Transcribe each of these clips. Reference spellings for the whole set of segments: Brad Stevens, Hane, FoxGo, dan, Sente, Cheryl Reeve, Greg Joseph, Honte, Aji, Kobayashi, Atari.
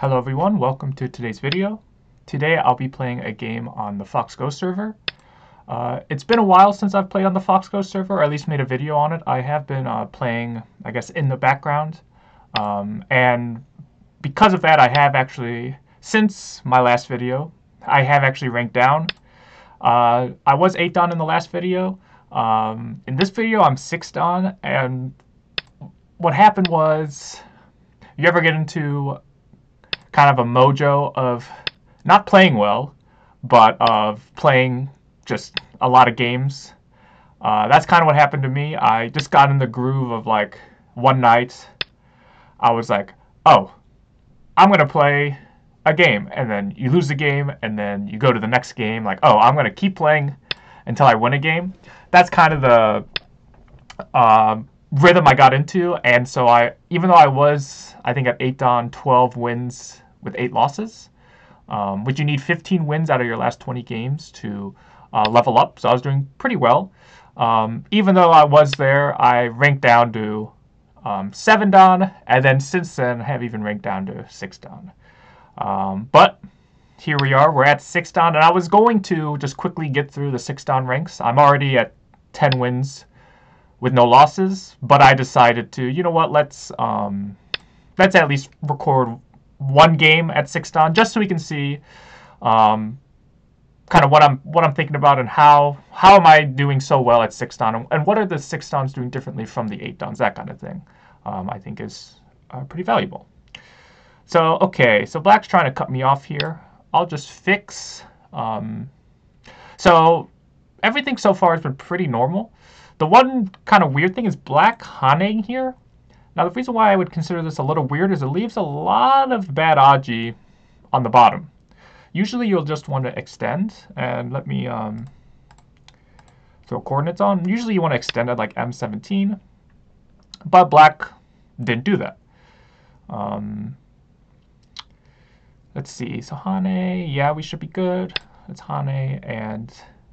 Hello everyone, welcome to today's video. Today I'll be playing a game on the FoxGo server. It's been a while since I've played on the FoxGo server, or at least made a video on it. I have been playing, I guess, in the background. And because of that, I have actually, since my last video, I have actually ranked down. I was 8th on in the last video. In this video, I'm 6th on. And what happened was, you ever get into kind of a mojo of not playing well, but of playing just a lot of games. That's kind of what happened to me. I just got in the groove of, like, one night I was like, oh, I'm going to play a game. And then you lose the game, and then you go to the next game, like, oh, I'm going to keep playing until I win a game. That's kind of the rhythm I got into. And so even though I was, I think, at 8th on 12 wins with 8 losses, which you need 15 wins out of your last 20 games to level up, so I was doing pretty well. Even though I was there, I ranked down to 7th on, and then since then have even ranked down to 6th on. But here we are, we're at 6th on, and I was going to just quickly get through the 6th on ranks. I'm already at 10 wins with no losses, but I decided to, you know what, let's at least record one game at 6th on, just so we can see kind of what I'm thinking about, and how am I doing so well at 6th on, and what are the 6th ons doing differently from the 8th ons, that kind of thing. I think is pretty valuable. So okay, so Black's trying to cut me off here. I'll just fix. So everything so far has been pretty normal. The one kind of weird thing is Black Haneng here. Now the reason why I would consider this a little weird is it leaves a lot of bad aji on the bottom. Usually you'll just want to extend, and let me throw coordinates on. Usually you want to extend at like M17, but Black didn't do that. Let's see, so Hane, yeah, we should be good. Let's Hane and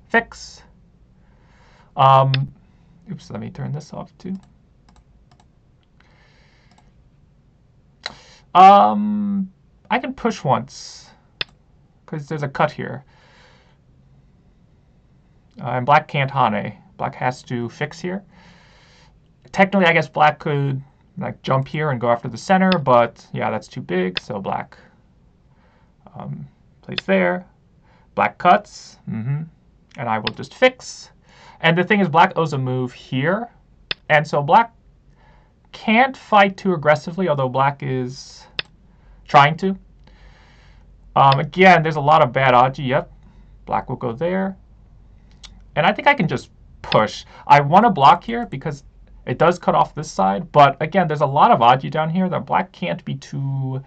fix. Oops, let me turn this off too. I can push once, because there's a cut here. And Black can't Hane. Black has to fix here. Technically, I guess Black could, like, jump here and go after the center, but yeah, that's too big, so Black plays there. Black cuts, and I will just fix. And the thing is, Black owes a move here, and so Black can't fight too aggressively, although Black is trying to. Again, there's a lot of bad aji. Yep, Black will go there. And I think I can just push. I want to block here because it does cut off this side. But again, there's a lot of aji down here that Black can't be too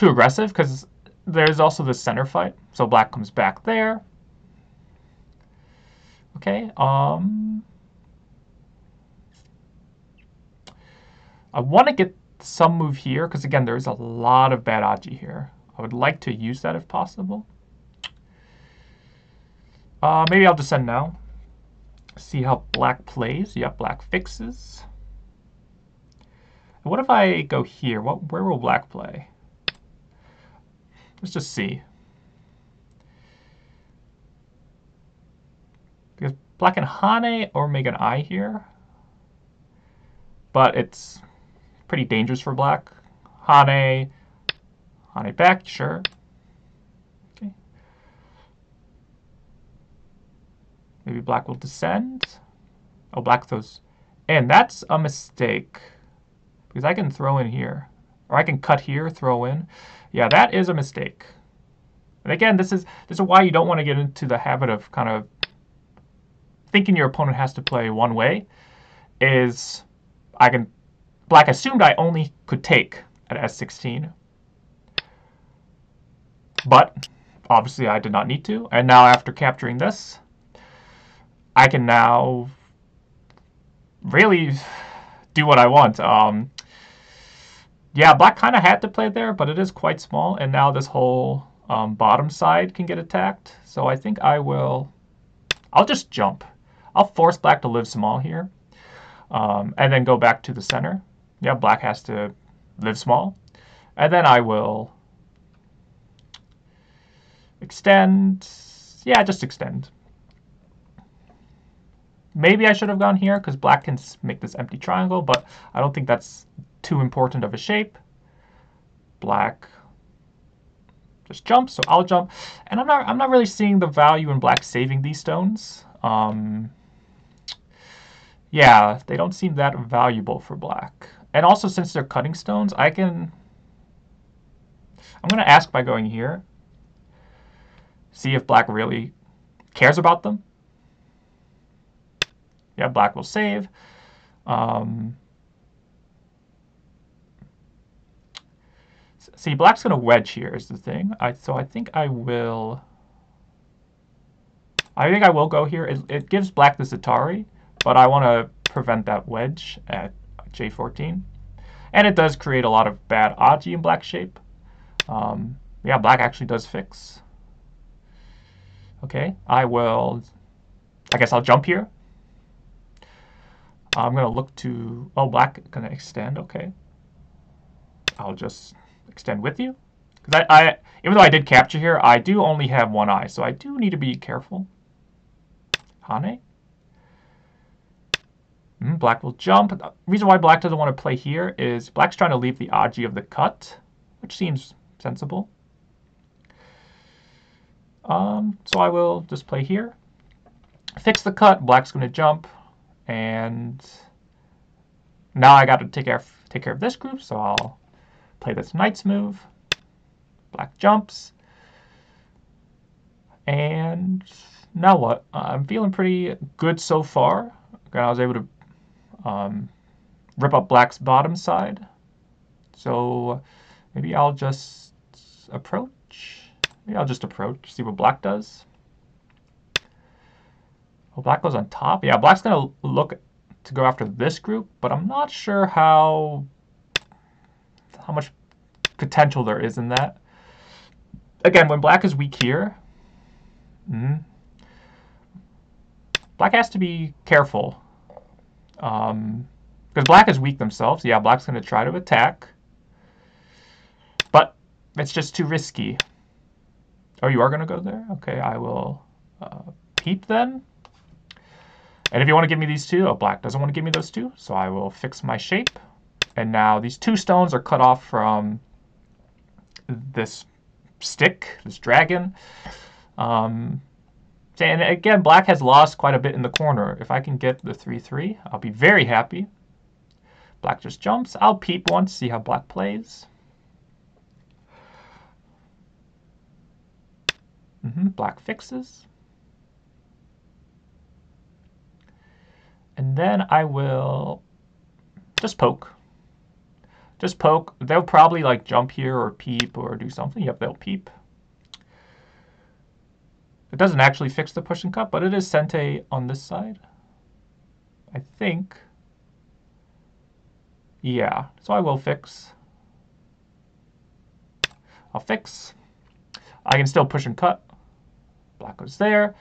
aggressive, because there's also the center fight. So Black comes back there. Okay. I want to get some move here, because again, there is a lot of bad aji here. I would like to use that if possible. Maybe I'll just send now. See how Black plays. Yep, Black fixes. And what if I go here? Where will Black play? Let's just see. Because Black can Hane or make an I here, but it's pretty dangerous for Black. Hane back, sure. Okay. Maybe Black will descend. Oh, Black throws. And that's a mistake, because I can throw in here, or I can cut here, throw in. Yeah, that is a mistake. And again, this is why you don't want to get into the habit of kind of thinking your opponent has to play one way. Is Black assumed I only could take at S16, but obviously I did not need to. And now after capturing this, I can now really do what I want. Yeah, Black kind of had to play there, but it is quite small. And now this whole bottom side can get attacked. So I think I'll just jump. I'll force Black to live small here, and then go back to the center. Yeah, Black has to live small. And then I will extend. Yeah, just extend. Maybe I should have gone here because black can make this empty triangle, but I don't think that's too important of a shape. Black just jumps, so I'll jump. And I'm not really seeing the value in black saving these stones. Yeah, they don't seem that valuable for black. And also, since they're cutting stones, I'm going to ask by going here, see if black really cares about them. Yeah, black will save. See, black's going to wedge here is the thing. I think I will go here. It gives black this Atari, but I want to prevent that wedge at J14. And it does create a lot of bad Aji in black's shape. Yeah, black actually does fix. Okay, I guess I'll jump here. I'm going to look to, oh, black going to extend, okay. I'll just extend with you. Because even though I did capture here, I do only have one eye, so I do need to be careful. Hane. Black will jump. The reason why black doesn't want to play here is black's trying to leave the Aji of the cut, which seems sensible. So I will just play here. Fix the cut, black's going to jump. And now I got to take care of this group, so I'll play this knight's move. Black jumps. And now what? I'm feeling pretty good so far. I was able to rip up black's bottom side. So maybe I'll just approach. See what black does. Well, black goes on top. Yeah, black's going to look to go after this group, but I'm not sure how much potential there is in that. Again, when black is weak here, black has to be careful. Because black is weak themselves. Yeah, black's going to try to attack. But it's just too risky. Oh, you are going to go there? Okay, I will peep then. And if you want to give me these two, oh, black doesn't want to give me those two, so I will fix my shape. And now these two stones are cut off from this stick, this dragon. And again, black has lost quite a bit in the corner. If I can get the 3-3, I'll be very happy. Black just jumps. I'll peep once, see how black plays. Black fixes. And then I will just poke. They'll probably like jump here or peep or do something. Yep, they'll peep. It doesn't actually fix the push and cut, but it is sente on this side, I think. Yeah, so I will fix. I'll fix. I can still push and cut. Black goes there.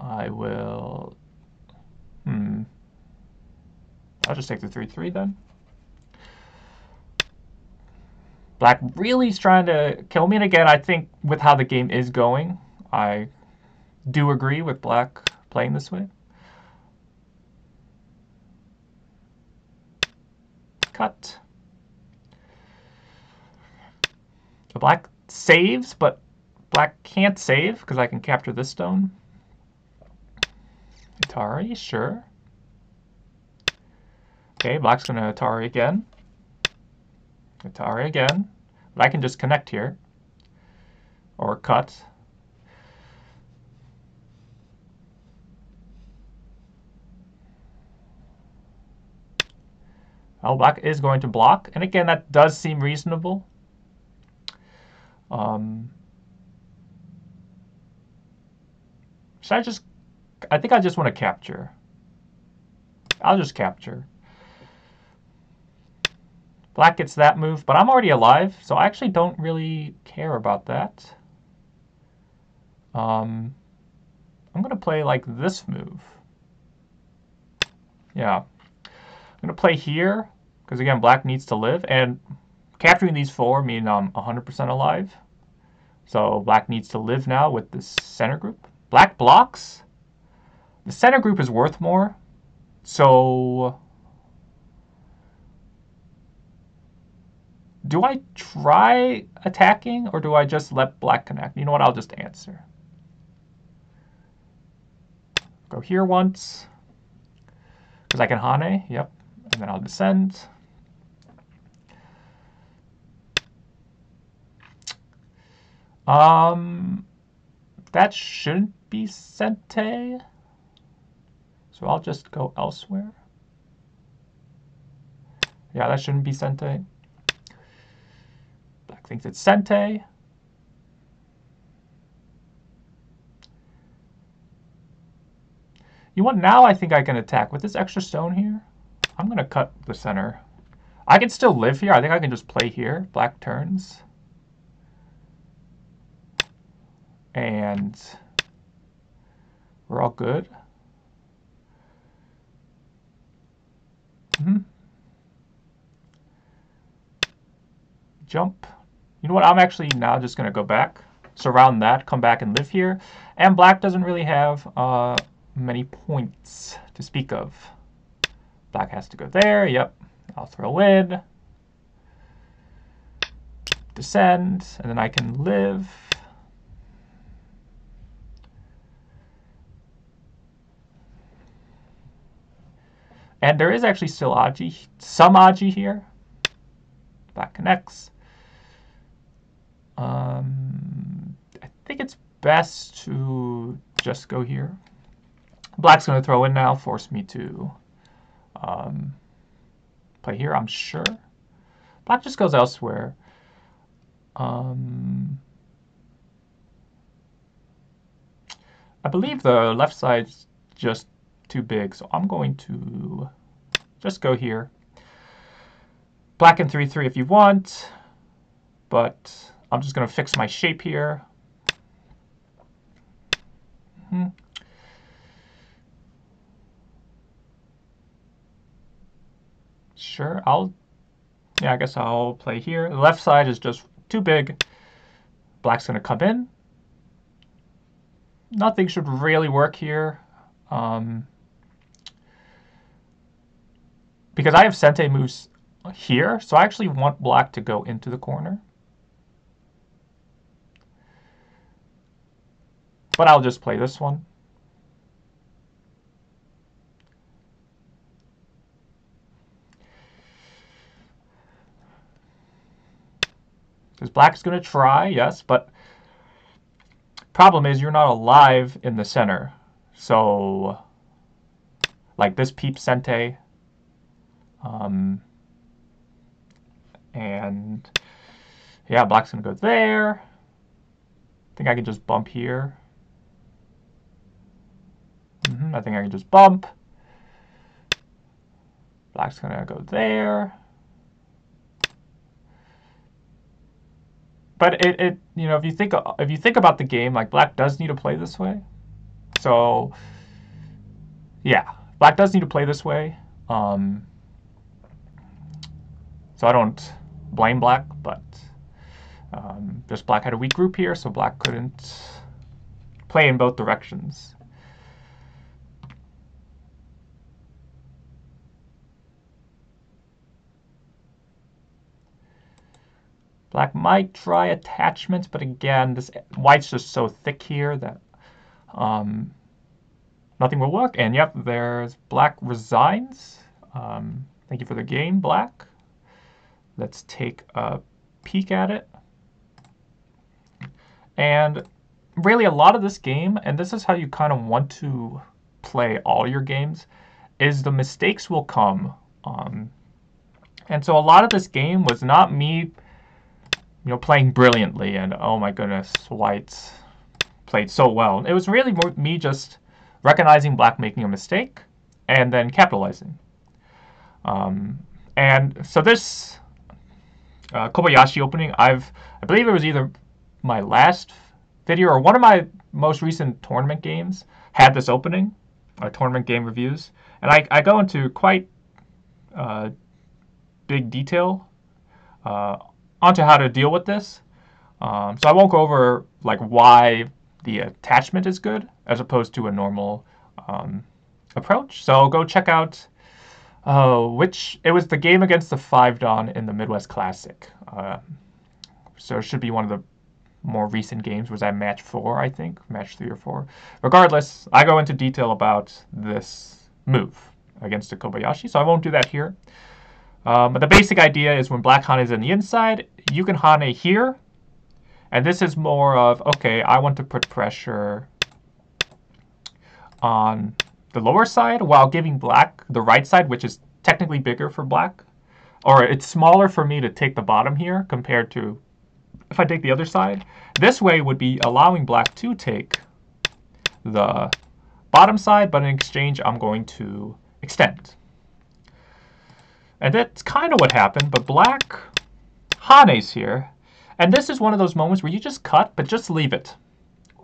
I will... I'll just take the 3-3 then. Black really is trying to kill me. And again, I think with how the game is going, I do agree with black playing this way. Cut. So black saves, but black can't save because I can capture this stone. Atari, sure. Okay, black's going to Atari again. But I can just connect here. Or cut. Well, black is going to block. And again, that does seem reasonable. Should I just... I think I just want to capture. I'll just capture. Black gets that move, but I'm already alive, so I actually don't really care about that. I'm going to play like this move. Yeah. I'm going to play here, because again, black needs to live, and Capturing these four mean I'm 100% alive. So black needs to live now with the center group. Black blocks. The center group is worth more. So do I try attacking or do I just let black connect? You know what? I'll just answer. Go here once. Because I can Hane. Yep. And then I'll descend. That shouldn't be Sente. So I'll just go elsewhere. Yeah, that shouldn't be Sente. Black thinks it's Sente. You want now I think I can attack with this extra stone here. I'm gonna cut the center. I can still live here. I think I can just play here. Black turns. And we're all good. Jump. You know what? I'm actually now just going to go back, surround that, come back and live here. And black doesn't really have many points to speak of. Black has to go there. Yep. I'll throw in. Descend. And then I can live. And there is actually still Aji, some Aji here. Black connects. I think it's best to just go here. Black's going to throw in now, force me to play here, I'm sure. Black just goes elsewhere. I believe the left side's just too big, so I'm going to just go here. Black can 3-3 if you want, but I'm just going to fix my shape here. Sure, I guess I'll play here. The left side is just too big. Black's going to come in. Nothing should really work here. Because I have Sente moves here, so I actually want black to go into the corner. But I'll just play this one. Because black's going to try, yes, but problem is you're not alive in the center. So, like this peeps Sente. And yeah, black's gonna go there. I think I can just bump here. I think I can just bump. Black's gonna go there. But it you know, if you think about the game, like black does need to play this way. So yeah, black does need to play this way. So I don't blame black, but just black had a weak group here, so black couldn't play in both directions. Black might try attachments, but again, this white's just so thick here that nothing will work. And yep, there's black resigns. Thank you for the game, black. Let's take a peek at it. And really a lot of this game, and this is how you kind of want to play all your games, is the mistakes will come. And so a lot of this game was not me, playing brilliantly and oh my goodness, whites played so well. It was really more me just recognizing black making a mistake and then capitalizing. And so this Kobayashi opening, I believe it was either my last video or one of my most recent tournament games had this opening, tournament game reviews, and I go into quite big detail onto how to deal with this. So I won't go over like why the attachment is good as opposed to a normal approach. So go check out it was the game against the 5 Dawn in the Midwest Classic. So it should be one of the more recent games. Was that match 4, I think? Match 3 or 4. Regardless, I go into detail about this move against a Kobayashi, so I won't do that here. But the basic idea is when Black Hane is on the inside, you can Hane here. And this is more of, okay, I want to put pressure on the lower side while giving Black the right side, which is technically bigger for Black. Or it's smaller for me to take the bottom here compared to if I take the other side. This way would be allowing Black to take the bottom side, but in exchange, I'm going to extend. And that's kind of what happened, but Black Hane's here. And this is one of those moments where you just cut, but just leave it.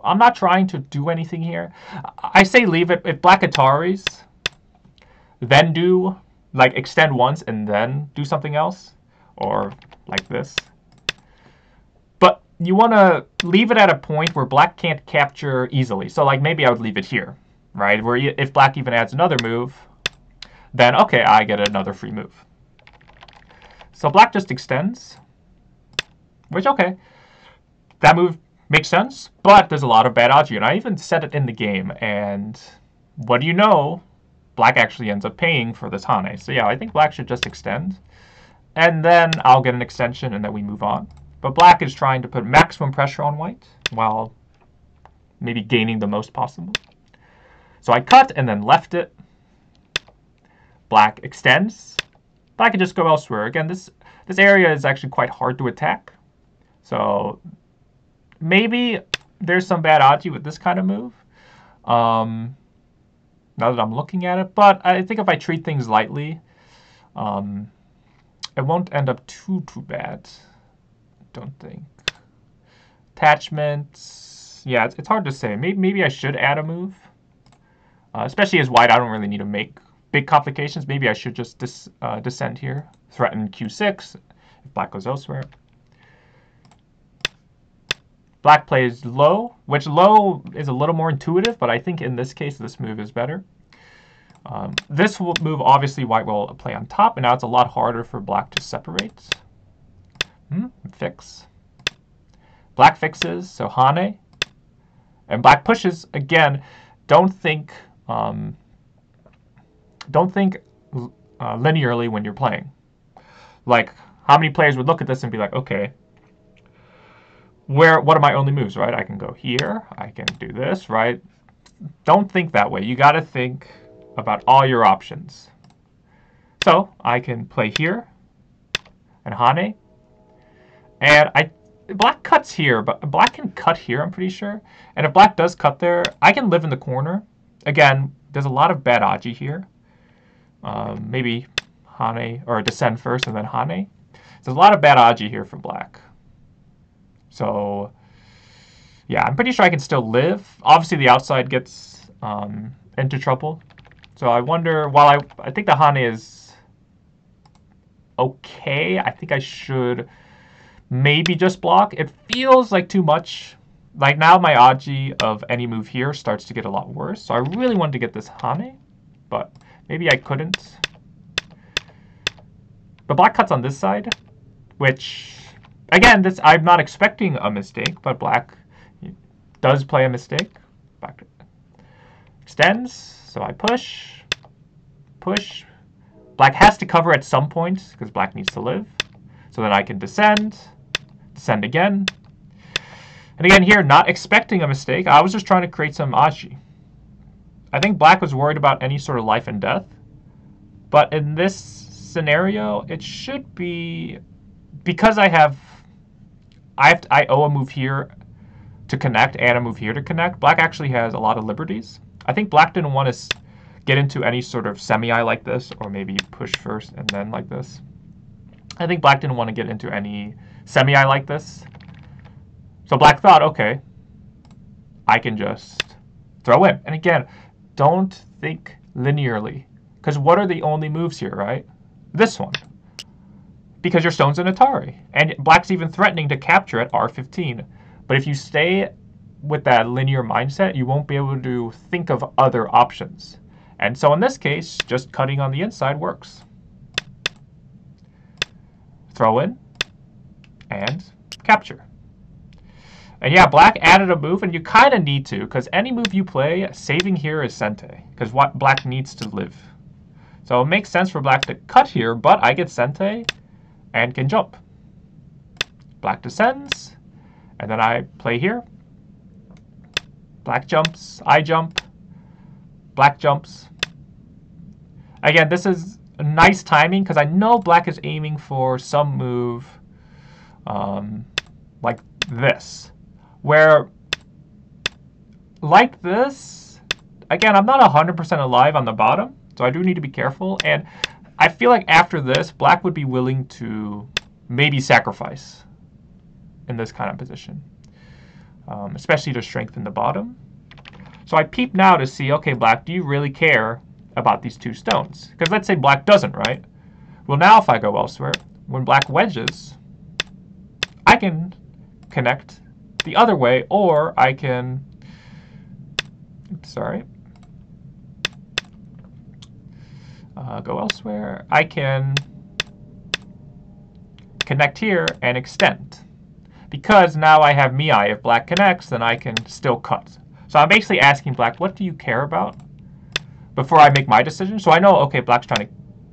I'm not trying to do anything here. I say leave it. If Black Ataris, then do, like, extend once and then do something else, or like this. But you want to leave it at a point where Black can't capture easily. So, like, maybe I would leave it here, right? Where if Black even adds another move, then, okay, I get another free move. So Black just extends, which, okay, that move makes sense, but there's a lot of bad Aji, and I even said it in the game, and what do you know? Black actually ends up paying for this Hane. So yeah, I think Black should just extend, and then I'll get an extension, and then we move on. But Black is trying to put maximum pressure on White while maybe gaining the most possible. So I cut and then left it. Black extends. Black can just go elsewhere. Again, this area is actually quite hard to attack. So maybe there's some bad Aji with this kind of move. Now that I'm looking at it. But I think if I treat things lightly, it won't end up too bad. Don't think. Attachments. Yeah, it's hard to say. Maybe I should add a move. Especially as White, I don't really need to make big complications. Maybe I should just descend here. Threaten Q6 if Black goes elsewhere. Black plays low, which low is a little more intuitive, but I think in this case, this move is better. This move, obviously, White will play on top, and now it's a lot harder for Black to separate. Fix. Black fixes, so Hane. And Black pushes. Again, don't think linearly when you're playing. Like, how many players would look at this and be like, okay, what are my only moves, right? I can go here, I can do this, right? Don't think that way. You got to think about all your options. So I can play here and Hane. And Black cuts here, but Black can cut here, I'm pretty sure. And if Black does cut there, I can live in the corner. Again, there's a lot of bad Aji here. Maybe Hane, or descend first and then Hane. There's a lot of bad Aji here for Black. So, yeah, I'm pretty sure I can still live. Obviously, the outside gets into trouble. So I wonder, while I think the Hane is okay, I think I should maybe just block. It feels like too much. Like now my Aji of any move here starts to get a lot worse. So I really wanted to get this Hane, but maybe I couldn't. But Black cuts on this side, which, again, this I'm not expecting a mistake, but Black does play a mistake. Black extends, so I push, push. Black has to cover at some point because Black needs to live. So then I can descend, descend again. And again here, not expecting a mistake. I was just trying to create some Aji. I think Black was worried about any sort of life and death. But in this scenario, it should be, because I owe a move here to connect and a move here to connect, Black actually has a lot of liberties. I think Black didn't want to get into any sort of semi-I like this, or maybe push first and then like this. I think Black didn't want to get into any semi-I like this. So Black thought, okay, I can just throw in. And again, don't think linearly, because what are the only moves here, right? This one. because your stone's an Atari. And black's even threatening to capture at R15. But if you stay with that linear mindset, you won't be able to think of other options. And so in this case, just cutting on the inside works. Throw in and capture. And yeah, black added a move, and you kind of need to, because any move you play, saving here is sente, because what black needs to live. So it makes sense for black to cut here, but I get sente and can jump. Black descends, and then I play here. Black jumps, I jump, black jumps. Again, this is a nice timing, because I know black is aiming for some move like this. Where, like this, again, I'm not 100% alive on the bottom, so I do need to be careful. And I feel like after this, black would be willing to maybe sacrifice in this kind of position, especially to strengthen the bottom. So I peep now to see, okay, black, do you really care about these two stones? Because let's say black doesn't, right? Well, now if I go elsewhere, when black wedges, I can connect the other way, or I can, oops, sorry, go elsewhere. I can connect here and extend, because now I have mi. If black connects, then I can still cut. So I'm basically asking black, what do you care about before I make my decision? So I know, okay, black's trying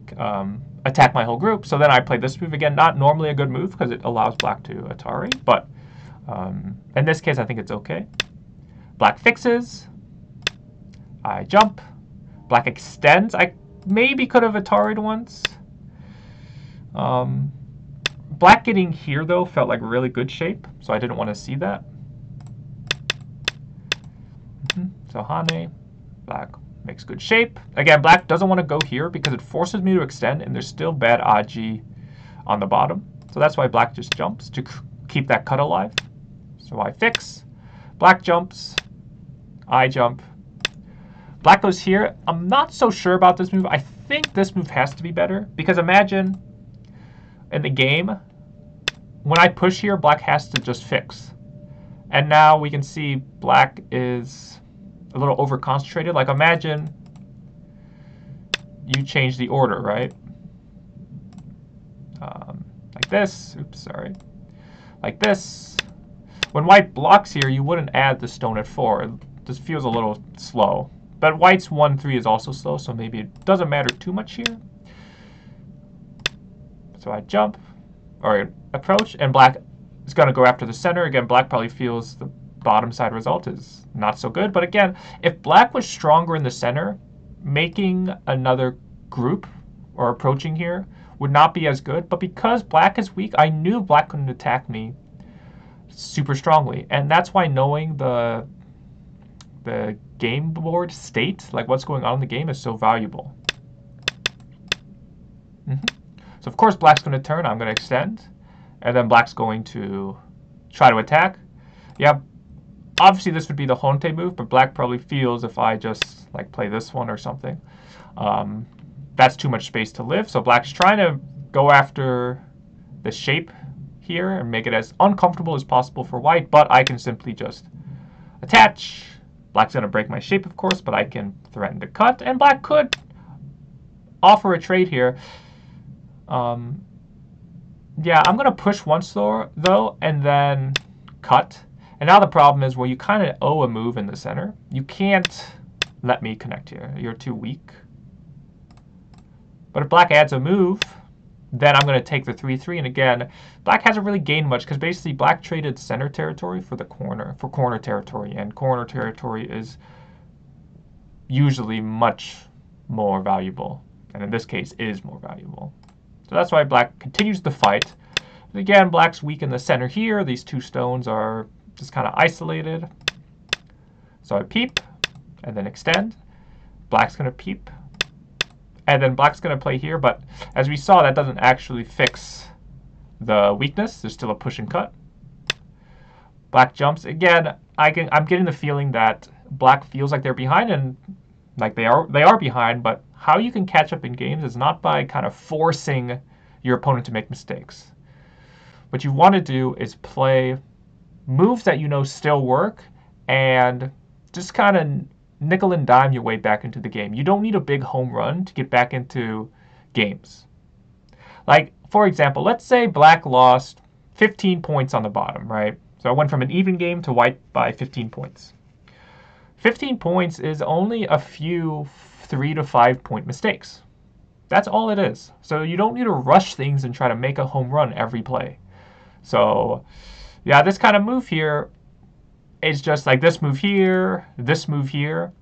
to attack my whole group, so then I play this move again. Not normally a good move, because it allows black to Atari, but in this case, I think it's okay. Black fixes. I jump. Black extends. I maybe could have Atari'd once. Black getting here, though, felt like really good shape, so I didn't want to see that. So Hane, black makes good shape. Again, black doesn't want to go here because it forces me to extend, and there's still bad Aji on the bottom. So that's why black just jumps to keep that cut alive. So I fix. Black jumps. I jump. Black goes here. I'm not so sure about this move. I think this move has to be better, because imagine in the game, when I push here, black has to just fix. And now we can see black is a little overconcentrated. Like, imagine you change the order, right? Like this. Oops, sorry. Like this. When white blocks here, you wouldn't add the stone at 4. It just feels a little slow. But white's 1-3 is also slow, so maybe it doesn't matter too much here. So I jump, or approach, and black is going to go after the center. Again, black probably feels the bottom side result is not so good. But again, if black was stronger in the center, making another group or approaching here would not be as good. But because black is weak, I knew black couldn't attack me super strongly. And that's why knowing the game board state, like what's going on in the game, is so valuable. So of course black's going to turn, I'm going to extend, and then black's going to try to attack. Yeah, obviously this would be the Honte move, but black probably feels if I just like play this one or something, that's too much space to live. So black's trying to go after the shape here and make it as uncomfortable as possible for white, but I can simply just attach. Black's going to break my shape, of course, but I can threaten to cut, and black could offer a trade here. Yeah, I'm going to push once though, and then cut. And now the problem is, well, you kind of owe a move in the center. You can't let me connect here. You're too weak. But if black adds a move, then I'm going to take the 3-3. And again, black hasn't really gained much, because basically black traded center territory for the corner, for corner territory. And corner territory is usually much more valuable. And in this case, is more valuable. So that's why black continues the fight. But again, black's weak in the center here. These two stones are just kind of isolated. So I peep and then extend. Black's going to peep. And then black's going to play here. But as we saw, that doesn't actually fix the weakness. There's still a push and cut. Black jumps. Again, I'm getting the feeling that black feels like they're behind, and like they are behind. But how you can catch up in games is not by kind of forcing your opponent to make mistakes. What you want to do is play moves that you know still work and just kind of nickel and dime your way back into the game. You don't need a big home run to get back into games. Like, for example, let's say black lost 15 points on the bottom, right? So I went from an even game to white by 15 points. 15 points is only a few 3 to 5 point mistakes. That's all it is. So you don't need to rush things and try to make a home run every play. So yeah, this kind of move here is just like this move here, this move here.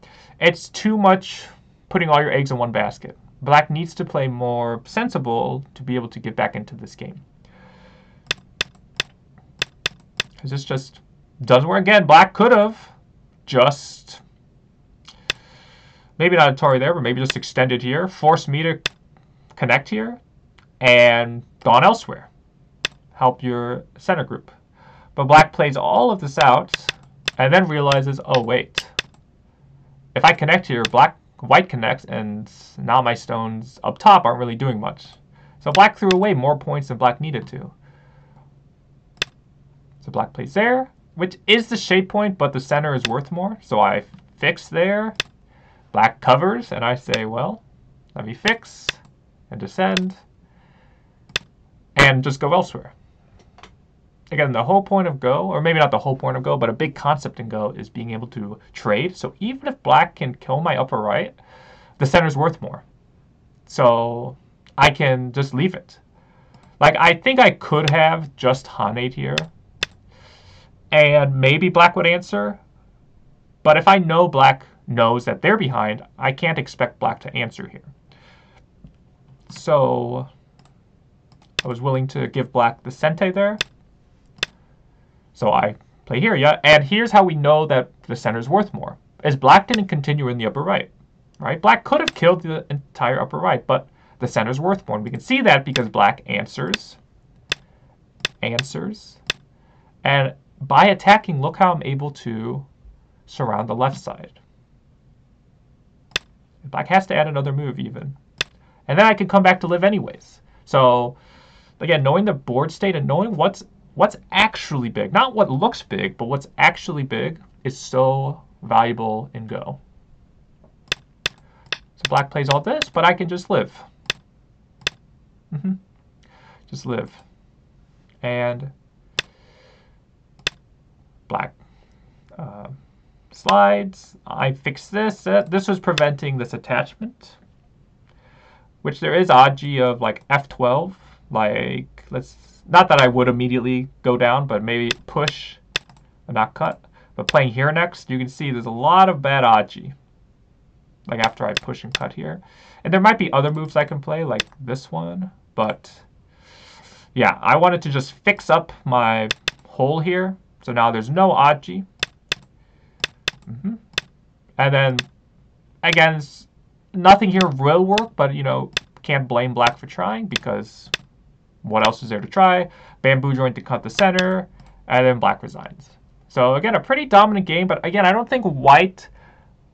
It's too much putting all your eggs in one basket. Black needs to play more sensible to be able to get back into this game. Because this just doesn't work. Again, black could have just, maybe not a Atari there, but maybe just extended here, forced me to connect here, and gone elsewhere. Help your center group. But black plays all of this out, and then realizes, oh wait, if I connect here, white connects, and now my stones up top aren't really doing much. So black threw away more points than black needed to. So black plays there, which is the shape point, but the center is worth more. So I fix there, black covers, and I say, well, let me fix and descend and just go elsewhere. Again, the whole point of Go, or maybe not the whole point of Go, but a big concept in Go is being able to trade. So even if black can kill my upper right, the center's worth more. So I can just leave it. Like, I think I could have just Hanate here. And maybe black would answer. But if I know black knows that they're behind, I can't expect black to answer here. So I was willing to give black the sente there. So I play here, yeah, and here's how we know that the center's worth more, is black didn't continue in the upper right, right? Black could have killed the entire upper right, but the center's worth more, and we can see that because black answers, and by attacking, look how I'm able to surround the left side. Black has to add another move even, and then I can come back to live anyways. So again, knowing the board state and knowing what's actually big, not what looks big, but what's actually big is so valuable in Go. So black plays all this, but I can just live. Just live. And black slides. I fix this. This was preventing this attachment, which there is odd-g of like F12. Like, let's, not that I would immediately go down, but maybe push and not cut. But playing here next, you can see there's a lot of bad odd-g. Like after I push and cut here. And there might be other moves I can play, like this one. But yeah, I wanted to just fix up my hole here. So now there's no odd-g. And then, again, nothing here will work, but you know, can't blame black for trying because what else is there to try? Bamboo joint to cut the center, and then black resigns. So again, a pretty dominant game, but again, I don't think white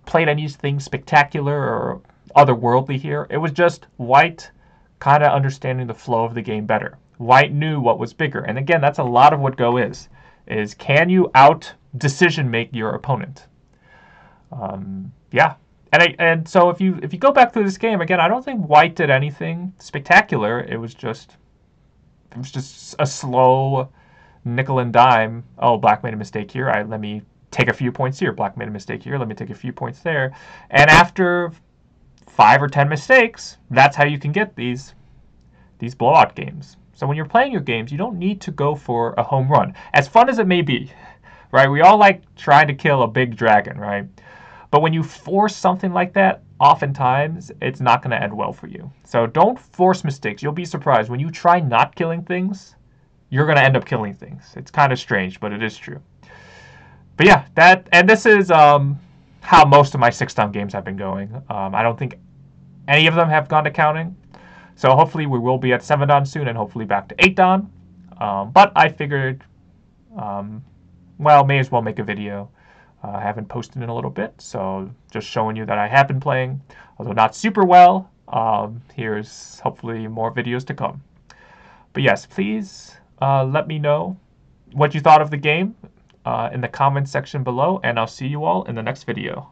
played anything spectacular or otherworldly here. It was just white kind of understanding the flow of the game better. White knew what was bigger. And again, that's a lot of what Go is can you out-decision-make your opponent? Yeah. And so if you go back through this game, again, I don't think white did anything spectacular. It was just a slow nickel and dime. Oh, black made a mistake here. Let me take a few points here. Black made a mistake here. Let me take a few points there. And after 5 or 10 mistakes, that's how you can get these blowout games. So when you're playing your games, you don't need to go for a home run. As fun as it may be, right? We all like trying to kill a big dragon, right? But when you force something like that, oftentimes it's not going to end well for you. So don't force mistakes. You'll be surprised. When you try not killing things, you're going to end up killing things. It's kind of strange, but it is true. But yeah, this is how most of my 6-time games have been going. I don't think any of them have gone to counting. So hopefully we will be at 7-dan soon and hopefully back to 8-dan. But I figured, well, may as well make a video. I haven't posted in a little bit, so just showing you that I have been playing, although not super well. Here's hopefully more videos to come. But yes, please let me know what you thought of the game in the comments section below, and I'll see you all in the next video.